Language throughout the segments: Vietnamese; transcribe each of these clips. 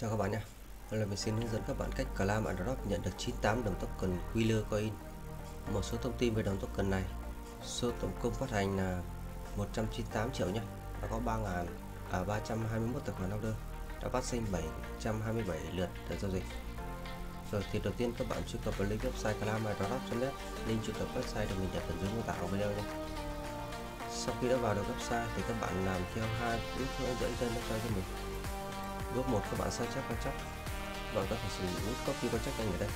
Chào các bạn nhé. Hôm nay mình xin hướng dẫn các bạn cách claim airdrop nhận được 98 đồng token Qeler coin. Một số thông tin về đồng token này. Số tổng công phát hành là 198 triệu nhé. Và có 321 tài khoản holder đã phát sinh 727 lượt giao dịch. Rồi thì đầu tiên các bạn truy cập vào link website claimairdrop.net. Link truy cập website được mình đặt ở dưới mô tả của video nhé. Sau khi đã vào được website thì các bạn làm theo hai bước hướng dẫn trên website cho mình. Bước 1 các bạn sao chép contract. Bạn có thể sử dụng copy contract ngay ở đây.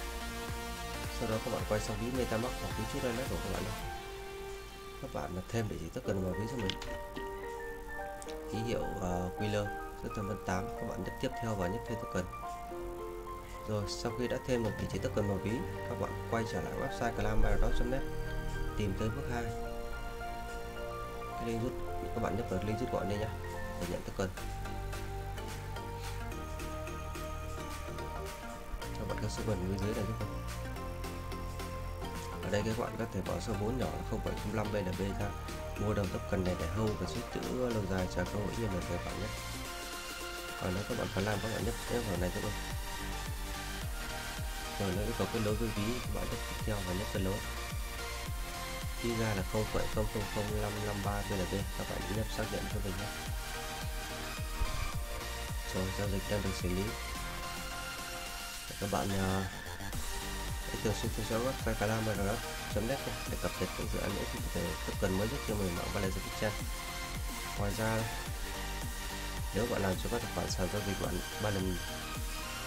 Sau đó các bạn quay sang ví MetaMask hoặc ví chút wallet của các bạn. Các bạn là thêm địa chỉ token vào ví cho mình. Ký hiệu Qeler 0.8 các bạn nhấp tiếp theo và nhấp thêm token. Rồi sau khi đã thêm được địa chỉ token vào ví, các bạn quay trở lại website claimairdrop.net, tìm tới bước 2. Cái link rút các bạn nhấp vào link rút gọn đây nhá để nhận token. Các số vần bên dưới này các bạn. Ở đây các bạn có thể bỏ số vốn nhỏ 0,05 BNB ra mua đồng token này để hold và giữ trữ lâu dài chờ cơ hội như một người bạn nhé. Ở nếu các bạn phải làm các bạn nhấp vào này các bạn. Rồi nếu có kết nối với ví các bạn nhấp tiếp theo và nhấp kết nối. Khi ra là 0,000553 BNB các bạn nhấp xác nhận cho mình nhé. Rồi giao dịch đang được xử lý. Các bạn hãy thường xuyên theo dõi website claimairdrop.net để cập nhật các dự án NFT về token mới nhất cho mình mạng và lại giao dịch trang. Ngoài ra, nếu bạn làm cho các tài khoản sàn giao dịch bạn 3 lần,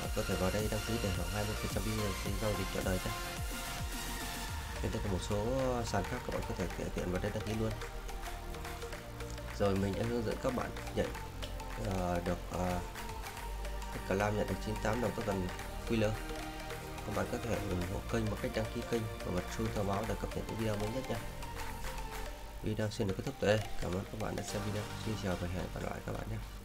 bạn có thể vào đây đăng ký để hưởng 20% phí giao dịch trọn đời nhé. Bên đây có một số sàn khác các bạn có thể tiện vào đây đăng ký luôn. Rồi mình đã hướng dẫn các bạn nhận được claim nhận được 98 đồng token Qeler. Các bạn có thể ủng hộ kênh bằng cách đăng ký kênh và bật chuông thông báo để cập nhật những video mới nhất nha. Video xin được kết thúc tại đây. Cảm ơn các bạn đã xem video. Xin chào và hẹn gặp lại các bạn nhé.